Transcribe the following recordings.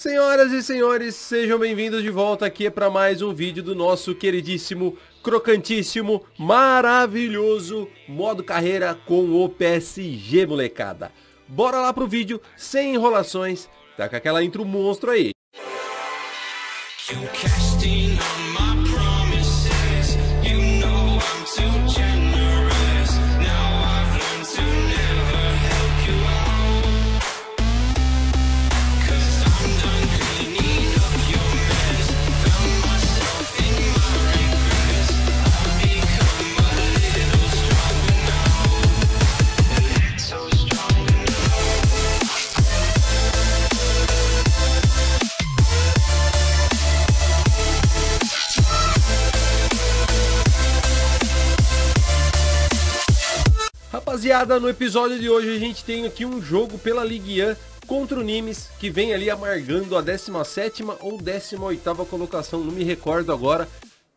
Senhoras e senhores, sejam bem-vindos de volta aqui para mais um vídeo do nosso queridíssimo, crocantíssimo, maravilhoso modo carreira com o PSG, molecada. Bora lá pro vídeo, sem enrolações, tá com aquela intro monstro aí. Rapaziada, no episódio de hoje a gente tem aqui um jogo pela Ligue 1 contra o Nimes, que vem ali amargando a 17ª ou 18ª colocação, não me recordo agora.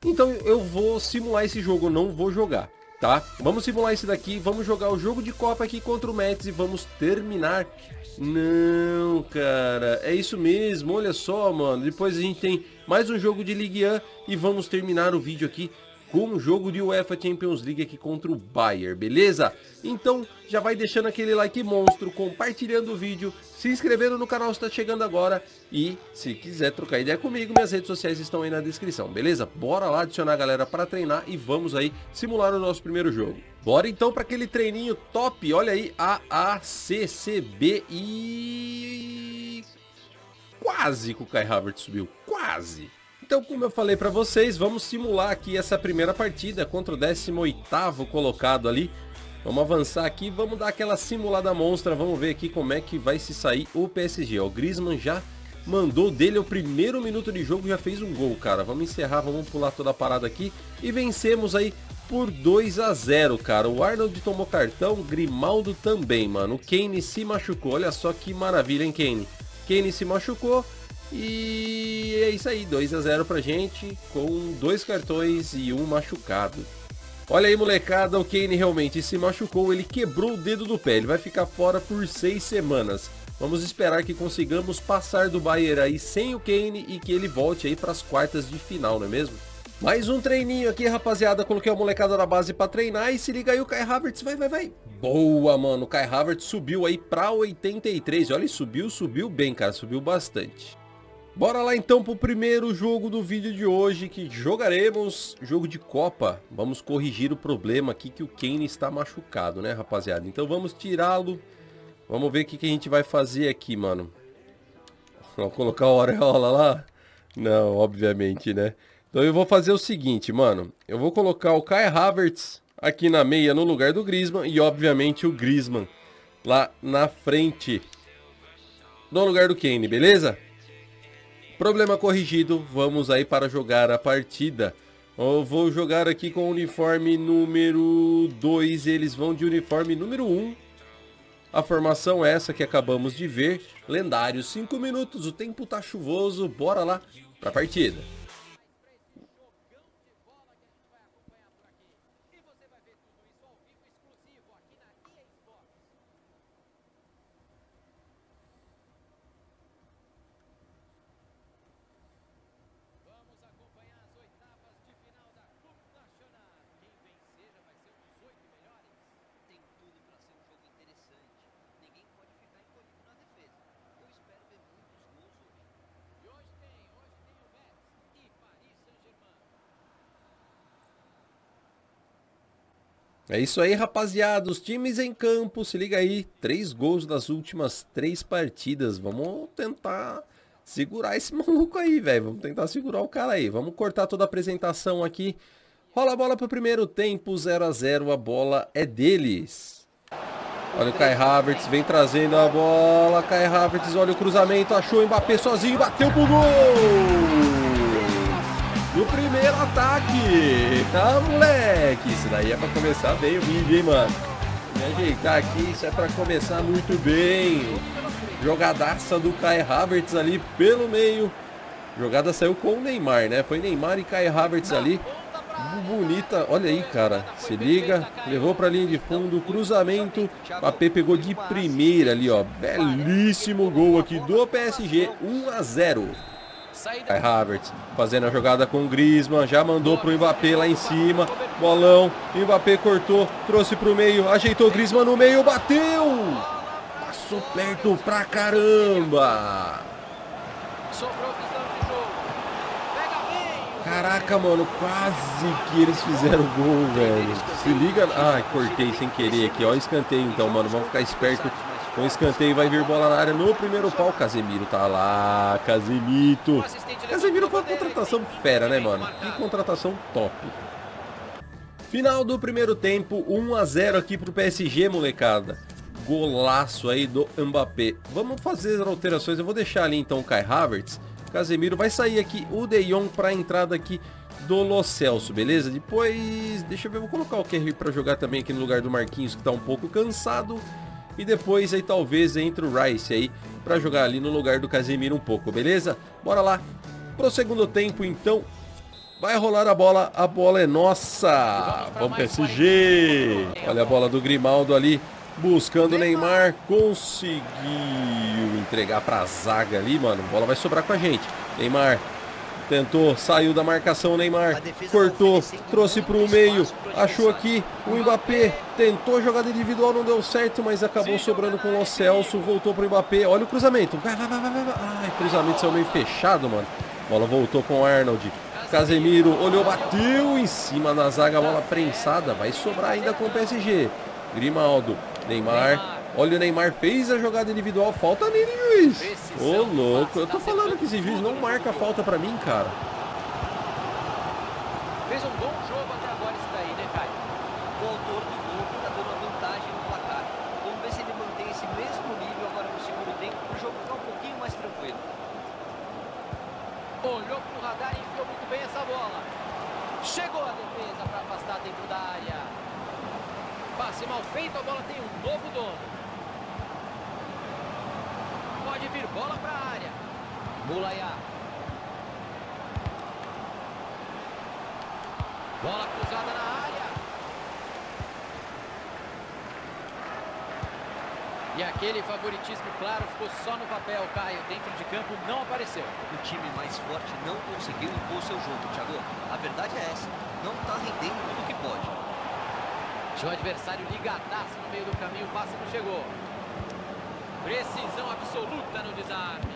Então eu vou simular esse jogo, não vou jogar, tá? Vamos simular esse daqui, vamos jogar o jogo de Copa aqui contra o Metz e vamos terminar. Não, cara, é isso mesmo, olha só, mano. Depois a gente tem mais um jogo de Ligue 1 e vamos terminar o vídeo aqui com um jogo de UEFA Champions League aqui contra o Bayern, beleza? Então já vai deixando aquele like monstro, compartilhando o vídeo, se inscrevendo no canal se tá chegando agora e se quiser trocar ideia comigo, minhas redes sociais estão aí na descrição, beleza? Bora lá adicionar a galera para treinar e vamos aí simular o nosso primeiro jogo. Bora então para aquele treininho top, olha aí, AACCB e... quase que o Kai Havertz subiu, quase! Então, como eu falei para vocês, vamos simular aqui essa primeira partida contra o 18º colocado ali. Vamos avançar aqui, vamos dar aquela simulada monstra, vamos ver aqui como é que vai se sair o PSG. O Griezmann já mandou dele o primeiro minuto de jogo, já fez um gol, cara. Vamos encerrar, vamos pular toda a parada aqui e vencemos aí por 2-0, cara. O Arnold tomou cartão, o Grimaldo também, mano. O Kane se machucou, olha só que maravilha, hein, Kane? Kane se machucou. E é isso aí, 2-0 pra gente, com 2 cartões e 1 machucado. Olha aí, molecada, o Kane realmente se machucou, ele quebrou o dedo do pé, ele vai ficar fora por 6 semanas. Vamos esperar que consigamos passar do Bayern aí sem o Kane e que ele volte aí para as quartas de final, não é mesmo? Mais um treininho aqui, rapaziada, coloquei a molecada na base pra treinar e se liga aí o Kai Havertz, vai. Boa, mano, o Kai Havertz subiu aí pra 83, olha, ele subiu bem, cara, subiu bastante. Bora lá então pro primeiro jogo do vídeo de hoje, que jogaremos jogo de Copa. Vamos corrigir o problema aqui que o Kane está machucado, né, rapaziada? Então vamos tirá-lo. Vamos ver o que a gente vai fazer aqui, mano. Vamos colocar o Areola lá? Não, obviamente, né? Então eu vou fazer o seguinte, mano. Eu vou colocar o Kai Havertz aqui na meia no lugar do Griezmann e, obviamente, o Griezmann lá na frente no lugar do Kane, beleza? Problema corrigido, vamos aí para jogar a partida. Eu vou jogar aqui com o uniforme número 2, eles vão de uniforme número 1. A formação é essa que acabamos de ver, lendário, 5 minutos, o tempo tá chuvoso, bora lá para a partida. É isso aí, rapaziada, os times em campo, se liga aí, 3 gols nas últimas 3 partidas, vamos tentar segurar esse maluco aí, velho, vamos tentar segurar o cara aí, vamos cortar toda a apresentação aqui, rola a bola pro primeiro tempo, 0-0, a bola é deles. Olha o Kai Havertz, vem trazendo a bola, Kai Havertz, olha o cruzamento, achou o Mbappé sozinho, bateu pro gol! No primeiro ataque, tá, moleque? Isso daí é pra começar bem o vídeo, hein, mano? Me ajeitar aqui, isso é pra começar muito bem. Jogadaça do Kai Havertz ali pelo meio. Jogada saiu com o Neymar, né? Foi Neymar e Kai Havertz ali. bonita. Olha aí, cara. Se liga. Levou para a linha de fundo. Cruzamento. Mbappé pegou de primeira ali, ó. Belíssimo gol aqui do PSG. 1-0. Kai Havertz fazendo a jogada com o Griezmann. Já mandou pro Mbappé lá em cima. Bolão. Mbappé cortou. Trouxe pro meio. Ajeitou o Griezmann no meio. Bateu. Passou perto pra caramba. Caraca, mano, quase que eles fizeram gol, velho. Se liga. Ai, cortei sem querer aqui, ó. Escanteio então, mano. Vamos ficar esperto com escanteio. Vai vir bola na área no primeiro pau. Casemiro tá lá. Casemiro. Casemiro foi uma contratação fera, né, mano? Que contratação top. Final do primeiro tempo. 1-0 aqui pro PSG, molecada. Golaço aí do Mbappé. Vamos fazer as alterações. Eu vou deixar ali então o Kai Havertz. Casemiro, vai sair aqui o De Jong para a entrada aqui do Lo Celso, beleza? Depois, deixa eu ver, vou colocar o Kehrer para jogar também aqui no lugar do Marquinhos, que tá um pouco cansado. E depois aí talvez entre o Rice aí para jogar ali no lugar do Casemiro um pouco, beleza? Bora lá pro segundo tempo então. Vai rolar a bola é nossa. Vamos PSG. Olha a bola do Grimaldo ali buscando o Neymar, conseguiu entregar pra zaga ali, mano. A bola vai sobrar com a gente. Neymar tentou, saiu da marcação, Neymar cortou, trouxe pro meio, achou aqui o Mbappé, tentou jogada individual, não deu certo, mas acabou sobrando com o Lo Celso, voltou pro Mbappé. Olha o cruzamento, vai. Ai, cruzamento saiu meio fechado, mano. A bola voltou com o Arnold. Casemiro olhou, bateu em cima da zaga, a bola prensada, vai sobrar ainda com o PSG. Grimaldo, Neymar, olha o Neymar, fez a jogada individual, falta nele, juiz. Ô, louco, eu tô falando que esse juiz não marca falta pra mim, cara. Fez um bom jogo até agora isso daí, né, Caio? O autor do gol tá dando uma vantagem no placar. Vamos ver se ele mantém esse mesmo nível agora no segundo tempo, pro jogo ficar um pouquinho mais tranquilo. Olhou pro radar e enfiou muito bem essa bola. Chegou a defesa pra afastar dentro da área. Passe mal feito, a bola tem um novo dono. Pode vir bola para a área. Mulaiá. Bola cruzada na área. E aquele favoritismo claro ficou só no papel, Caio. Dentro de campo não apareceu. O time mais forte não conseguiu impor seu jogo, Thiago. A verdade é essa. Não está rendendo tudo que pode. O adversário ligadaço no meio do caminho, o passe não chegou. Precisão absoluta no desarme.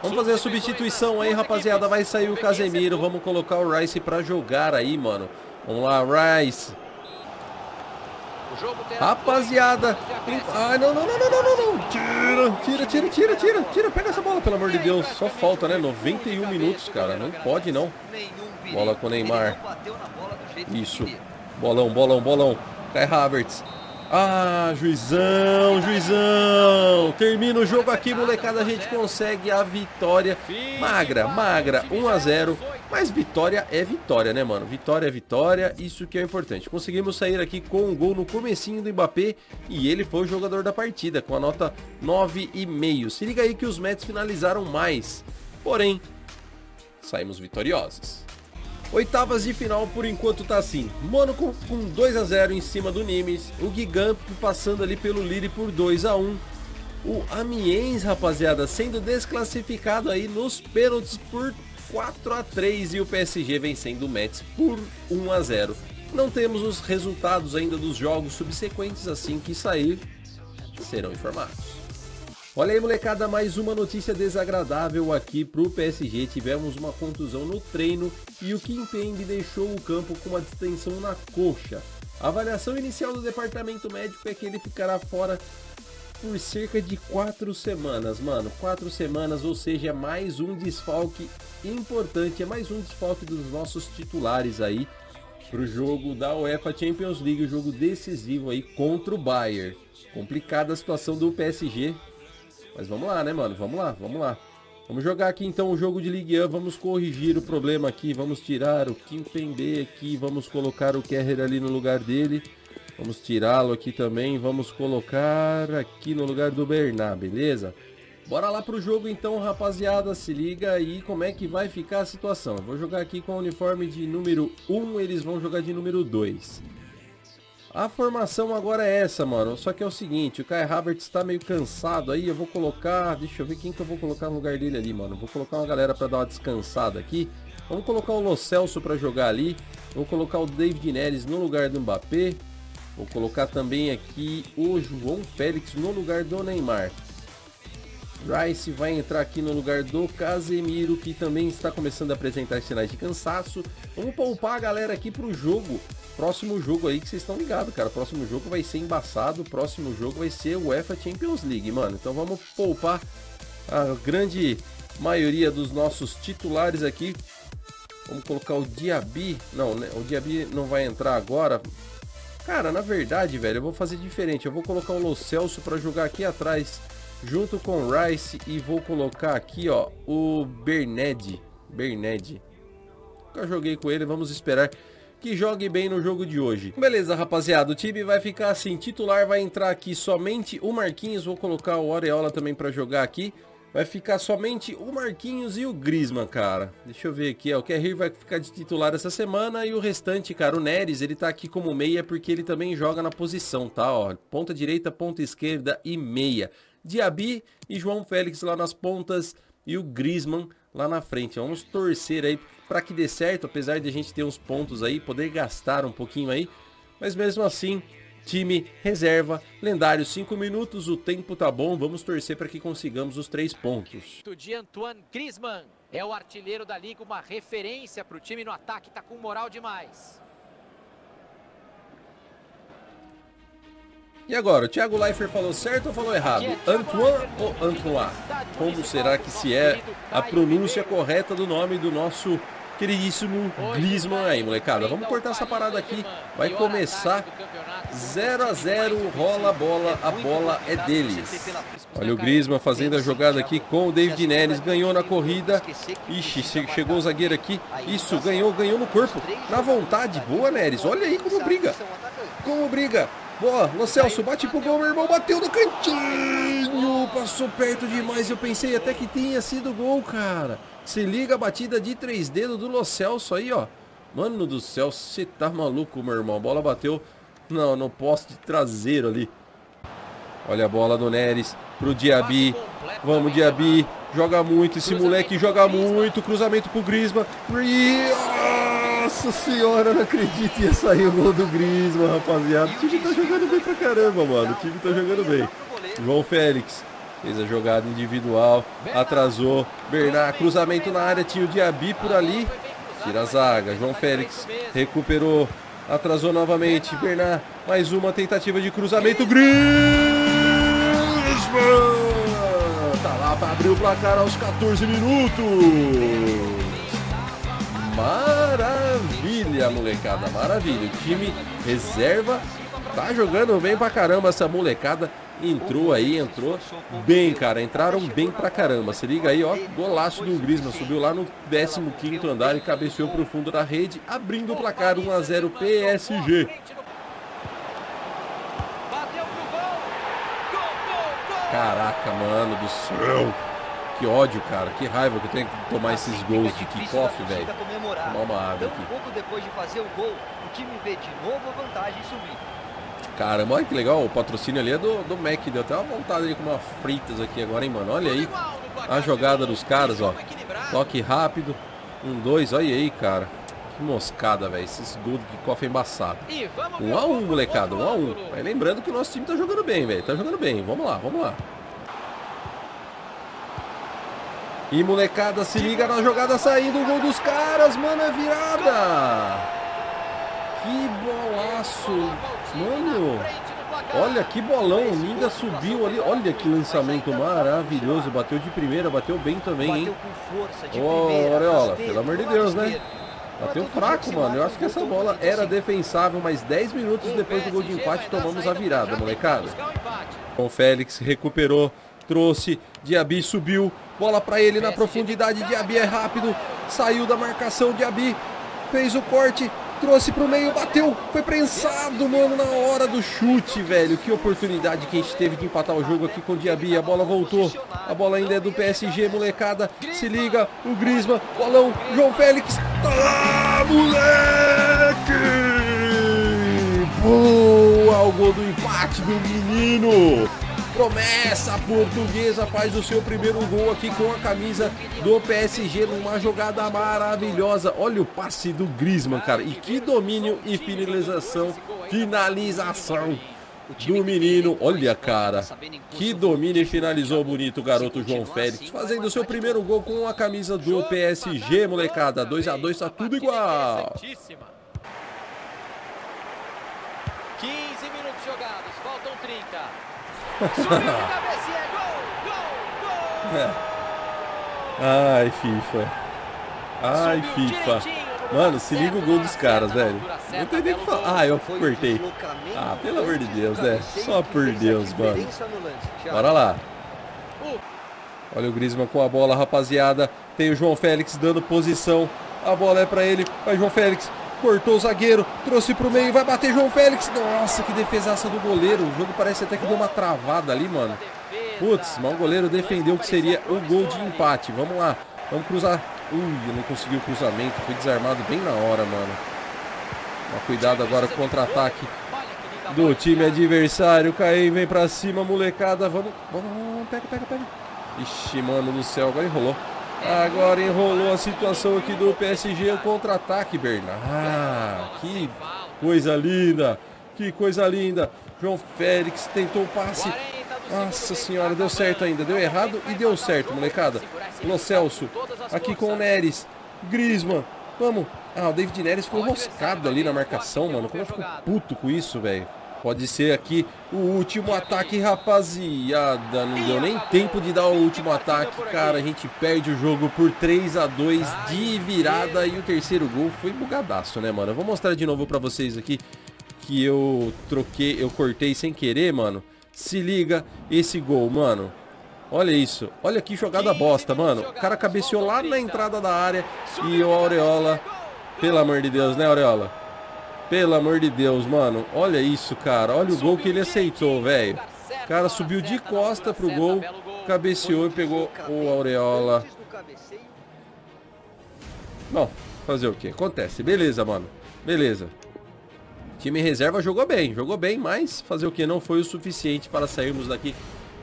Vamos fazer a substituição aí, rapaziada. Vai sair o Casemiro, vamos colocar o Rice pra jogar aí, mano. Vamos lá, Rice. Rapaziada. Ai, não. Tira. Pega essa bola, pelo amor de Deus. Só falta, né? 91 minutos, cara. Não pode, não. Bola com o Neymar. Isso. Bolão. Kai Havertz. Ah, juizão. Termina o jogo aqui, molecada. A gente consegue a vitória. Magra. 1-0. Mas vitória é vitória, né, mano? Vitória é vitória, isso que é importante. Conseguimos sair aqui com um gol no comecinho do Mbappé e ele foi o jogador da partida, com a nota 9,5. Se liga aí que os Mets finalizaram mais, porém, saímos vitoriosos. Oitavas de final por enquanto tá assim. Monaco com 2-0 em cima do Nimes, o Guingamp passando ali pelo Lille por 2-1. O Amiens, rapaziada, sendo desclassificado aí nos pênaltis por 4-3 e o PSG vencendo o Metz por 1-0. Não temos os resultados ainda dos jogos subsequentes, assim que sair, serão informados. Olha aí, molecada, mais uma notícia desagradável aqui pro PSG. Tivemos uma contusão no treino e o Kimpembe deixou o campo com uma distensão na coxa. A avaliação inicial do departamento médico é que ele ficará fora por cerca de 4 semanas, mano. 4 semanas, ou seja, é mais um desfalque importante, é mais um desfalque dos nossos titulares aí pro jogo da UEFA Champions League, o jogo decisivo aí contra o Bayern. Complicada a situação do PSG, mas vamos lá, né, mano? Vamos lá. Vamos jogar aqui então o jogo de Ligue 1, vamos corrigir o problema aqui, vamos tirar o Kimpembe aqui, vamos colocar o Kehrer ali no lugar dele. Vamos tirá-lo aqui também, vamos colocar aqui no lugar do Bernard, beleza? Bora lá pro jogo então, rapaziada, se liga aí como é que vai ficar a situação. Eu vou jogar aqui com o uniforme de número 1, eles vão jogar de número 2. A formação agora é essa, mano, só que é o seguinte, o Kai Havertz tá meio cansado aí, eu vou colocar, deixa eu ver quem que eu vou colocar no lugar dele ali, mano. Vou colocar uma galera pra dar uma descansada aqui, vamos colocar o Lo Celso pra jogar ali, vou colocar o David Neres no lugar do Mbappé, vou colocar também aqui o João Félix no lugar do Neymar. Rice vai entrar aqui no lugar do Casemiro, que também está começando a apresentar sinais de cansaço. Vamos poupar a galera aqui pro jogo. Próximo jogo aí que vocês estão ligados, cara. Próximo jogo vai ser embaçado. Próximo jogo vai ser o UEFA Champions League, mano. Então vamos poupar a grande maioria dos nossos titulares aqui. Vamos colocar o Diaby. Não, né? O Diaby não vai entrar agora. Cara, na verdade, velho, eu vou fazer diferente. Eu vou colocar o Lo Celso para jogar aqui atrás, junto com o Rice, e vou colocar aqui, ó, o Bernard. Nunca joguei com ele, vamos esperar que jogue bem no jogo de hoje. Beleza, rapaziada, o time vai ficar assim, titular vai entrar aqui somente o Marquinhos, vou colocar o Areola também pra jogar aqui, vai ficar somente o Marquinhos e o Griezmann, cara. Deixa eu ver aqui, ó, o Kehrer vai ficar de titular essa semana e o restante, cara, o Neres, ele tá aqui como meia porque ele também joga na posição, tá, ó, ponta direita, ponta esquerda e meia. Diaby e João Félix lá nas pontas e o Griezmann lá na frente. Vamos torcer aí para que dê certo, apesar de a gente ter uns pontos aí, poder gastar um pouquinho aí. Mas mesmo assim, time reserva, lendário, 5 minutos, o tempo tá bom. Vamos torcer para que consigamos os 3 pontos. De Antoine Griezmann é o artilheiro da Liga, uma referência para o time no ataque, tá com moral demais. E agora, o Thiago Leifert falou certo ou falou errado? Antoine ou Antoine? Como será que se é a pronúncia correta do nome do nosso queridíssimo Griezmann aí, molecada? Vamos cortar essa parada aqui, vai começar 0 a 0, rola a bola é deles. Olha o Griezmann fazendo a jogada aqui com o David Neres, ganhou na corrida, ixi, chegou o zagueiro aqui, isso, ganhou no corpo, na vontade, boa Neres, olha aí como briga. Boa, Lo Celso, bate pro gol, meu irmão, bateu no cantinho, passou perto demais, eu pensei até que tinha sido gol, cara. Se liga a batida de 3 dedos do Lo Celso aí, ó. Mano do céu, você tá maluco, meu irmão, a bola bateu no poste traseiro ali. Olha a bola do Neres pro Diaby, vamos Diaby, joga muito, esse moleque joga muito, cruzamento pro Griezmann, nossa senhora, eu não acredito, ia sair o gol do Griezmann, rapaziada. O time tá jogando bem pra caramba, mano. O time tá jogando bem. João Félix fez a jogada individual, atrasou. Bernard, cruzamento na área, tinha o Diaby por ali. Tira a zaga, João Félix recuperou, atrasou novamente. Bernard, mais uma tentativa de cruzamento. Griezmann! Tá lá pra abrir o placar aos 14 minutos. Maravilha, molecada, maravilha. O time reserva tá jogando bem pra caramba. Essa molecada entrou bem, cara. Entraram bem pra caramba. Se liga aí, ó. Golaço do Griezmann. Subiu lá no 15º andar e cabeceou pro fundo da rede, abrindo o placar 1 a 0 PSG. Caraca, mano do céu. Que ódio, cara, que raiva que eu tenho que tomar esses gols de kickoff, velho. Tomar uma água aqui. Pouco depois de fazer o gol, o time vê de novo a vantagem subir. Caramba, olha que legal, o patrocínio ali é do Mac, deu até uma vontade ali com uma fritas aqui agora, hein, mano. Olha aí a jogada dos caras, ó. Toque rápido, 1, 2, olha aí, cara. Que moscada, velho, esses gols de kickoff é embaçado. 1 a 1, molecada, 1 a 1. Mas lembrando que o nosso time tá jogando bem, velho, tá jogando bem. Vamos lá. E molecada, se liga na jogada saindo, o gol dos caras, mano, é virada! Que bolaço, mano! Olha que bolão, o Linda subiu ali, olha que lançamento maravilhoso, bateu de primeira, bateu bem também, hein? Ô, Areola, pelo amor de Deus, né? Bateu fraco, mano, eu acho que essa bola era defensável, mas 10 minutos depois do gol de empate tomamos a virada, molecada. O Félix recuperou, trouxe, Diaby subiu, bola pra ele na profundidade, Diaby é rápido, saiu da marcação, Diaby fez o corte, trouxe pro meio, bateu, foi prensado, mano, na hora do chute, velho. Que oportunidade que a gente teve de empatar o jogo aqui com o Diaby. A bola voltou, a bola ainda é do PSG, molecada. Se liga, o Griezmann, bolão, João Félix. Ah, moleque! Boa, o gol do empate do menino. Promessa portuguesa faz o seu primeiro gol aqui com a camisa do PSG numa jogada maravilhosa. Olha o passe do Griezmann, cara. E que domínio e finalização do menino. Olha, cara, que domínio e finalizou bonito o garoto João Félix, fazendo o seu primeiro gol com a camisa do PSG, molecada. 2x2, tá tudo igual. 15 minutos jogados, faltam 30. Ai, FIFA. Ai, FIFA. Mano, se liga o gol dos caras, velho. Não tem nem o que falar. Ah, eu cortei. Ah, pelo amor de Deus, né? Só por Deus, mano. Bora lá. Olha o Griezmann com a bola, rapaziada. Tem o João Félix dando posição. A bola é pra ele. Vai, João Félix. Cortou o zagueiro, trouxe pro meio, vai bater João Félix. Nossa, que defesaça do goleiro. O jogo parece até que deu uma travada ali, mano. Putz, mas o goleiro defendeu que seria o gol de empate. Vamos lá, vamos cruzar. Ui, não conseguiu o cruzamento, foi desarmado bem na hora, mano. Mas cuidado agora com o contra-ataque do time adversário. Kai vem pra cima, molecada. Vamos, pega. Ixi, mano do céu, agora enrolou. Agora enrolou a situação aqui do PSG, o contra-ataque, Bernard. Ah, que coisa linda, que coisa linda. João Félix tentou o passe. Nossa senhora, deu certo ainda. Deu errado e deu certo, molecada. Lo Celso, aqui com o Neres. Griezmann, vamos. Ah, o David Neres ficou enroscado ali na marcação, mano. Como eu fico puto com isso, velho. Pode ser aqui o último ataque, rapaziada. Não deu nem tempo de dar o último ataque, cara. A gente perde o jogo por 3x2 de virada. E o terceiro gol foi bugadaço, né, mano? Eu vou mostrar de novo pra vocês aqui que eu cortei sem querer, mano. Se liga esse gol, mano. Olha isso. Olha que jogada bosta, mano. O cara cabeceou lá na entrada da área. E o Areola... Pelo amor de Deus, né, Areola? Pelo amor de Deus, mano. Olha isso, cara. Olha o gol que ele aceitou, velho. O cara subiu de costa pro gol, cabeceou e pegou o Areola. Bom, fazer o que? Acontece. Beleza, mano. Beleza. Time reserva jogou bem, mas fazer o que? Não foi o suficiente para sairmos daqui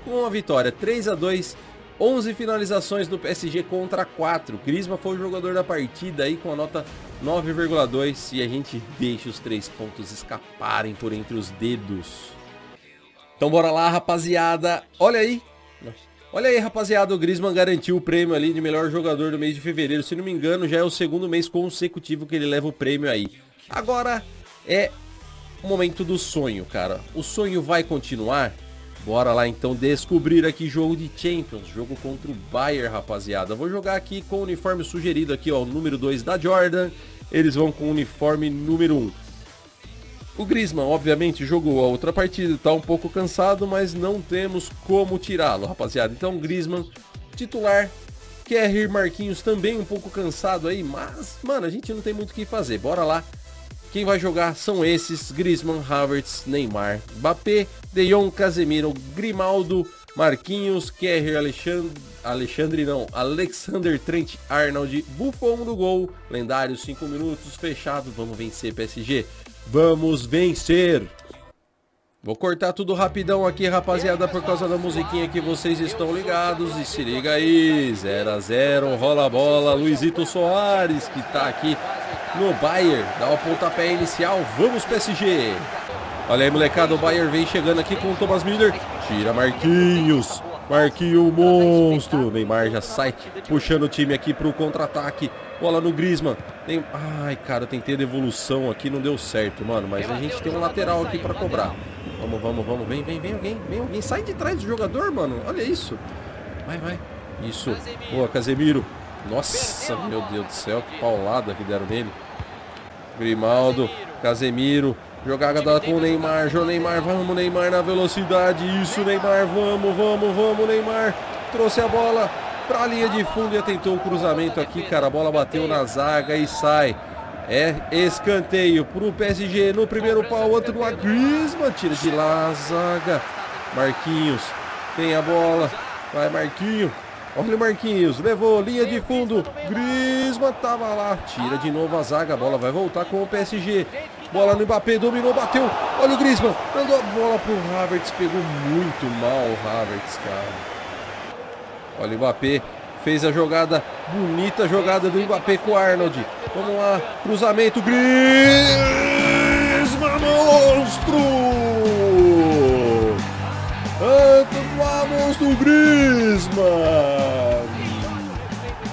com uma vitória. 3x2. 11 finalizações do PSG contra 4. Griezmann foi o jogador da partida aí com a nota 9,2 e a gente deixa os 3 pontos escaparem por entre os dedos. Então bora lá, rapaziada. Olha aí. Olha aí, rapaziada. O Griezmann garantiu o prêmio ali de melhor jogador do mês de fevereiro. Se não me engano, já é o segundo mês consecutivo que ele leva o prêmio aí. Agora é o momento do sonho, cara. O sonho vai continuar? Bora lá então descobrir aqui jogo de Champions, jogo contra o Bayern, rapaziada. Vou jogar aqui com o uniforme sugerido aqui, ó, o número 2 da Jordan. Eles vão com o uniforme número 1. O Griezmann, obviamente, jogou a outra partida, tá um pouco cansado, mas não temos como tirá-lo, rapaziada. Então, Griezmann, titular. Kehrer, Marquinhos também um pouco cansado aí, mas, mano, a gente não tem muito o que fazer. Bora lá. Quem vai jogar são esses: Griezmann, Havertz, Neymar, Mbappé, De Jong, Casemiro, Grimaldo, Marquinhos, Kehrer, Alexander, Trent Arnold, Buffon do gol, lendário, 5 minutos, fechado, vamos vencer, PSG, vamos vencer! Vou cortar tudo rapidão aqui, rapaziada, por causa da musiquinha que vocês estão ligados. E se liga aí, 0x0, rola a bola, Luizito Soares, que tá aqui no Bayern, dá o pontapé inicial, vamos PSG! Olha aí, molecada, o Bayern vem chegando aqui com o Thomas Müller, tira Marquinhos, Marquinhos monstro, Neymar já sai puxando o time aqui pro contra-ataque, bola no Griezmann, ai cara, eu tentei a devolução aqui, não deu certo, mano, mas a gente tem um lateral aqui pra cobrar. Vamos, vem alguém, sai de trás do jogador, mano, olha isso, vai, isso, boa, Casemiro, nossa, meu Deus do céu, que paulada que deram nele, Grimaldo, Casemiro, jogada com o Neymar, João Neymar, vamos Neymar na velocidade, isso Neymar, vamos Neymar, trouxe a bola pra linha de fundo e tentou o cruzamento aqui, cara, a bola bateu na zaga e sai. É escanteio para o PSG no primeiro pau. Antônio Griezmann tira de lá a zaga. Marquinhos tem a bola. Vai Marquinhos. Olha o Marquinhos. Levou linha de fundo. Griezmann tava lá. Tira de novo a zaga. A bola vai voltar com o PSG. Bola no Mbappé. Dominou. Bateu. Olha o Griezmann. Mandou a bola para o Havertz. Pegou muito mal o Havertz, cara. Olha o Mbappé. Fez a jogada, bonita jogada do Mbappé com o Arnold. Vamos lá, cruzamento, Griezmann, monstro! Vamos do Griezmann!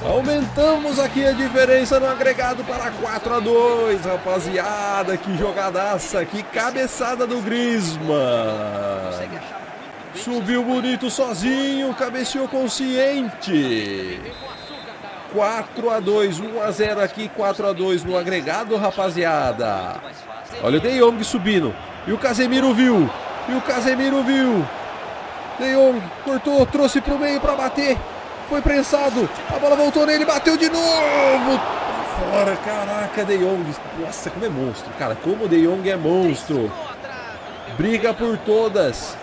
Aumentamos aqui a diferença no agregado para 4-2, rapaziada. Que jogadaça, que cabeçada do Griezmann! Subiu bonito sozinho, cabeceou consciente. 4-2, 1-0 aqui, 4-2 no agregado, rapaziada. Olha o De Jong subindo. E o Casemiro viu. De Jong cortou, trouxe para o meio para bater. Foi prensado. A bola voltou nele, bateu de novo. Fora, caraca, De Jong. Nossa, como é monstro, cara. Como o De Jong é monstro. Briga por todas.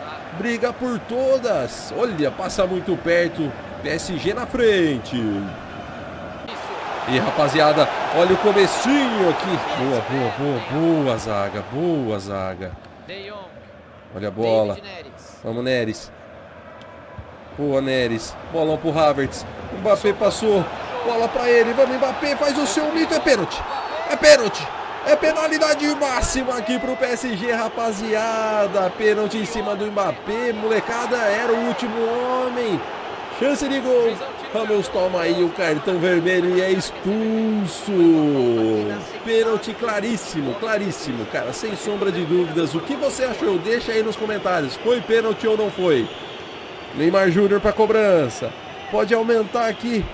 Olha, passa muito perto. PSG na frente. E rapaziada, olha o comecinho aqui. Boa zaga. Olha a bola. Vamos, Neres. Boa, Neres. Bolão pro Havertz. Mbappé passou. Bola pra ele. Vamos, Mbappé. Faz o seu mito. É pênalti. É penalidade máxima aqui pro PSG, rapaziada. Pênalti em cima do Mbappé. Molecada, era o último homem. Chance de gol. Ramos toma aí o cartão vermelho e é expulso. Pênalti claríssimo, cara. Sem sombra de dúvidas. O que você achou? Deixa aí nos comentários. Foi pênalti ou não foi? Neymar Júnior pra cobrança. Pode aumentar aqui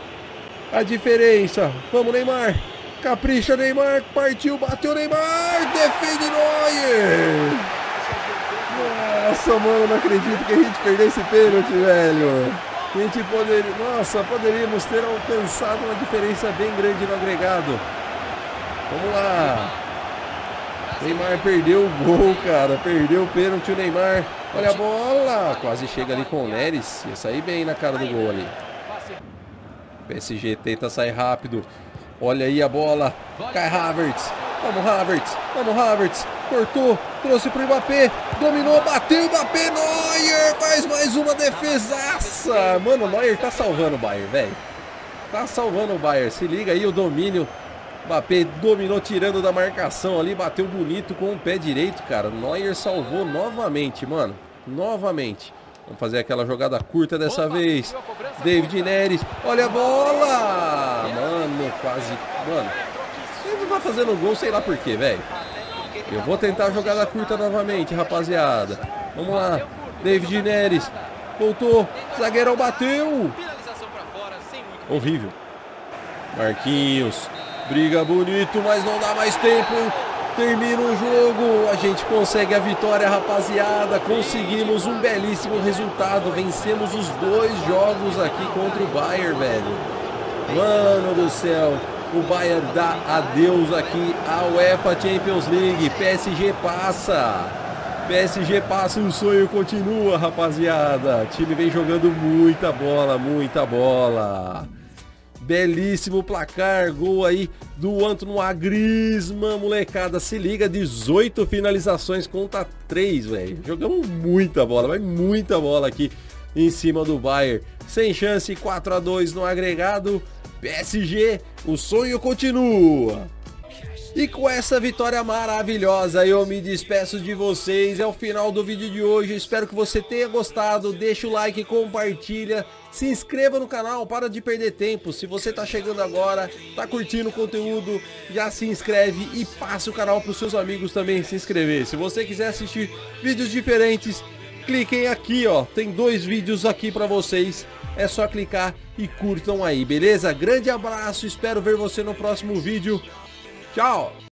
a diferença. Vamos, Neymar. Capricha, Neymar, partiu, bateu, Neymar, defende Neuer! Nossa, mano, não acredito que a gente perdeu esse pênalti, velho. A gente poderia, nossa, poderíamos ter alcançado uma diferença bem grande no agregado. Vamos lá. Neymar perdeu o gol, cara, perdeu o pênalti, o Neymar. Olha a bola, quase chega ali com o Neres, ia sair bem na cara do gol ali. PSG tenta sair rápido. Olha aí a bola, Kai Havertz, vamos Havertz, cortou, trouxe pro Mbappé, dominou, bateu, Mbappé, Neuer, faz mais uma defesaça, mano, Neuer tá salvando o Bayern, velho, se liga aí o domínio, Mbappé dominou tirando da marcação ali, bateu bonito com o pé direito, cara, Neuer salvou novamente, mano, Vamos fazer aquela jogada curta dessa vez. David Neres. Olha a bola. Mano, quase. Mano, ele não tá fazendo gol, sei lá por quê, velho. Eu vou tentar a jogada curta novamente, rapaziada. Vamos lá. David Neres. Voltou. Zagueirão bateu. Horrível. Marquinhos. Briga bonito, mas não dá mais tempo. Termina o jogo, a gente consegue a vitória, rapaziada, conseguimos um belíssimo resultado, vencemos os dois jogos aqui contra o Bayern, velho. Mano do céu, o Bayern dá adeus aqui à UEFA Champions League, PSG passa, o sonho continua, rapaziada. O time vem jogando muita bola, Belíssimo placar, gol aí do Antoine Griezmann, molecada, se liga, 18 finalizações contra 3, velho. Jogamos muita bola, mas muita bola aqui em cima do Bayern. Sem chance, 4-2 no agregado, PSG, o sonho continua. E com essa vitória maravilhosa eu me despeço de vocês, é o final do vídeo de hoje, espero que você tenha gostado, deixa o like, compartilha. Se inscreva no canal, para de perder tempo. Se você tá chegando agora, tá curtindo o conteúdo, já se inscreve e passa o canal para os seus amigos também se inscrever. Se você quiser assistir vídeos diferentes, cliquem aqui, ó. Tem 2 vídeos aqui para vocês. É só clicar e curtam aí, beleza? Grande abraço, espero ver você no próximo vídeo. Tchau!